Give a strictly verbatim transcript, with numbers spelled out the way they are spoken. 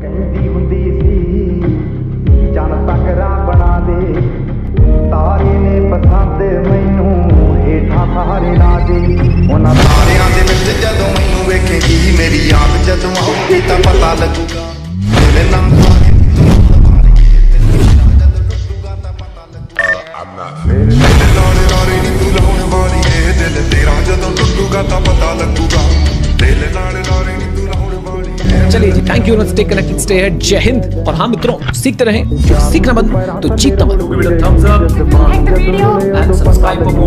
कहती हुंदी सी जान तकरा बना दे तारे ने पसंद मैनू हेठा सहारे ना दे उन्हां तारियां दे विच जदों मैनू वेखेगी मेरी याद जदों आऊगी तां पता लगूगा तेरे नाम तारे चलिए जी, thank you, stay connected, stay here, जय हिंद। और हाँ मित्रों, सीखते रहें, सीखना बंद तो जीतना बंद।